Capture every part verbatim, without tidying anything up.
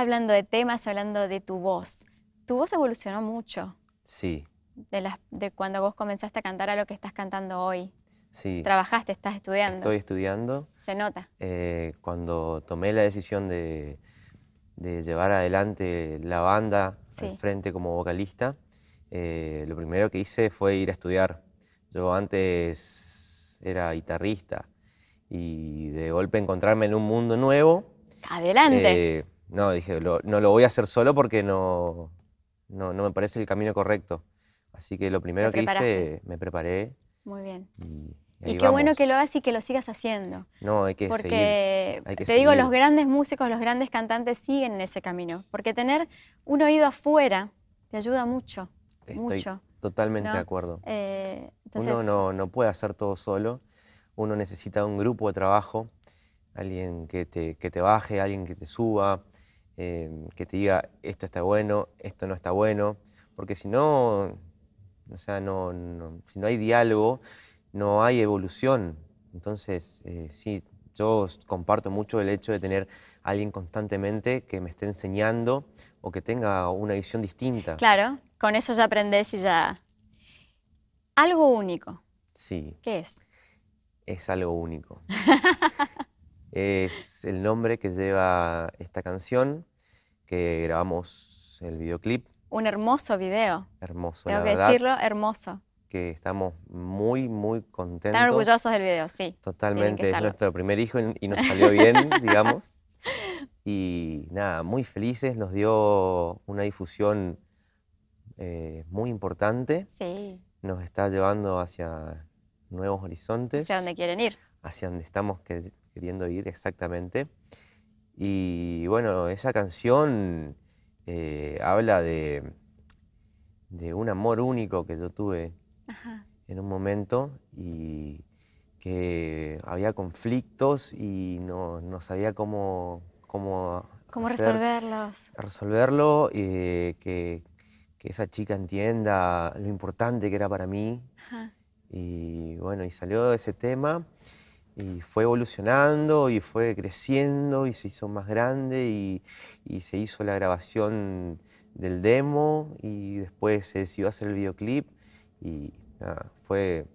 hablando de temas, hablando de tu voz. Tu voz evolucionó mucho. Sí. De, las, de cuando vos comenzaste a cantar a lo que estás cantando hoy. Sí. Trabajaste, estás estudiando. Estoy estudiando. Se nota. Eh, cuando tomé la decisión de, de llevar adelante la banda sí. al frente como vocalista, eh, lo primero que hice fue ir a estudiar. Yo antes era guitarrista y de golpe encontrarme en un mundo nuevo. Adelante. Eh, no, dije, lo, no lo voy a hacer solo porque no, no, no me parece el camino correcto. Así que lo primero que hice, me preparé. Muy bien. Y, y, y qué vamos. bueno que lo hagas y que lo sigas haciendo. No, hay que seguir. Porque te seguir. digo, los grandes músicos, los grandes cantantes siguen en ese camino. Porque tener un oído afuera te ayuda mucho. Estoy mucho. totalmente ¿no? de acuerdo. Eh, entonces, uno no, no puede hacer todo solo. Uno necesita un grupo de trabajo. Alguien que te, que te baje, alguien que te suba, eh, que te diga esto está bueno, esto no está bueno. Porque si no... O sea, no, no, si no hay diálogo, no hay evolución. Entonces, eh, sí, yo comparto mucho el hecho de tener a alguien constantemente que me esté enseñando o que tenga una visión distinta. Claro, con eso ya aprendés y ya... Algo único. Sí. ¿Qué es? Es algo único. Es el nombre que lleva esta canción, que grabamos el videoclip. Un hermoso video. Hermoso, Tengo la que verdad, decirlo, hermoso. Que estamos muy, muy contentos. Están orgullosos del video, sí. Totalmente. Es nuestro primer hijo y nos salió bien, digamos. Y nada, muy felices. Nos dio una difusión eh, muy importante. Sí. Nos está llevando hacia nuevos horizontes. Hacia donde quieren ir. Hacia donde estamos que, queriendo ir, exactamente. Y bueno, esa canción... Eh, habla de, de un amor único que yo tuve Ajá. en un momento y que había conflictos y no, no sabía cómo, cómo, ¿Cómo hacer, resolverlos. Resolverlo y eh, que, que esa chica entienda lo importante que era para mí. Ajá. Y bueno, y salió de ese tema y fue evolucionando y fue creciendo y se hizo más grande y, y se hizo la grabación del demo y después se decidió hacer el videoclip y nada, fue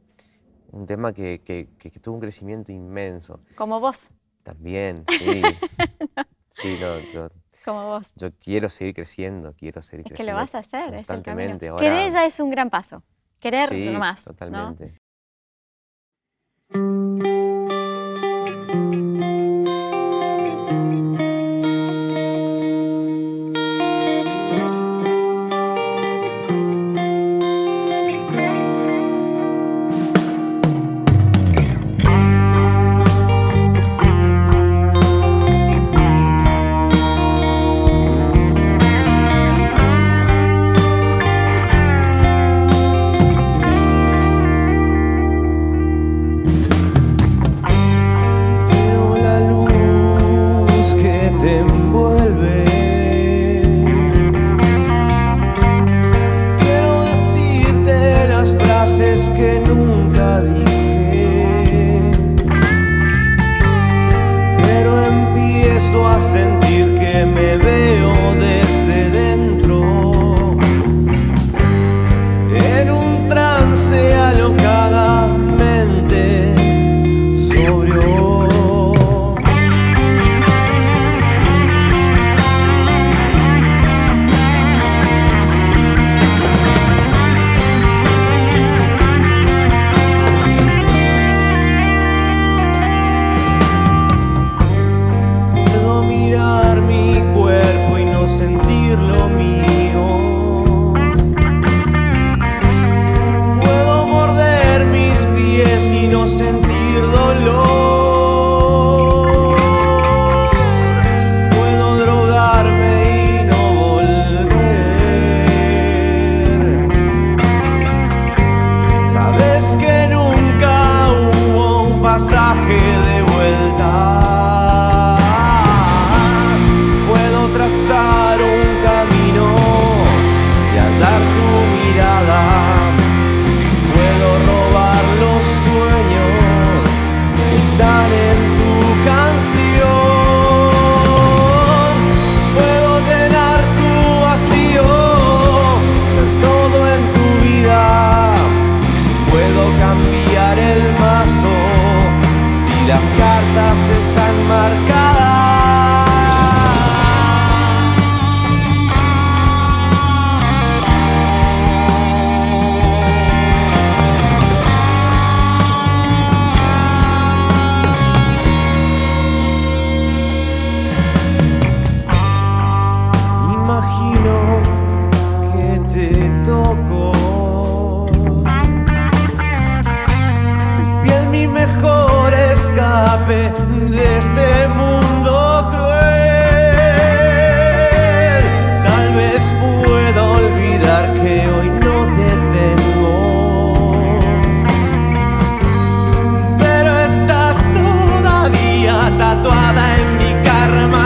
un tema que, que, que, que tuvo un crecimiento inmenso. ¿Como vos? También, sí. no. sí no, yo, Como vos. Yo quiero seguir creciendo, quiero seguir es creciendo. Es que lo vas a hacer, es el camino. Ahora, querer ya es un gran paso, querer sí, nomás. Totalmente. ¿no? puertas están marcadas. Imagino que te tocó tu piel, mi mejor escape de este mundo cruel. Tal vez pueda olvidar que hoy no te tengo, pero estás todavía tatuada en mi karma.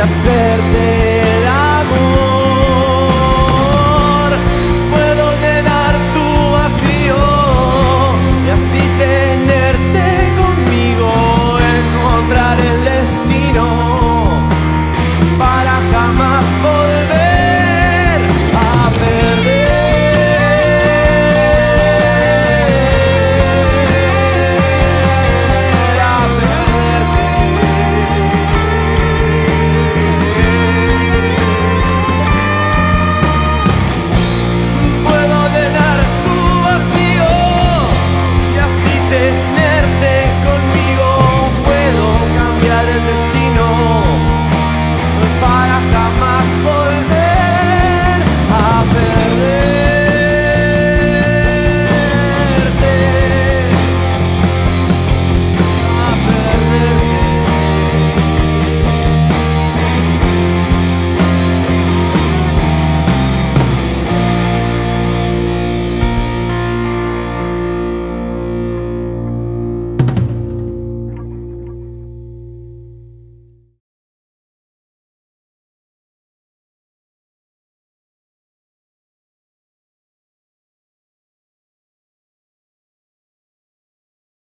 Hacerte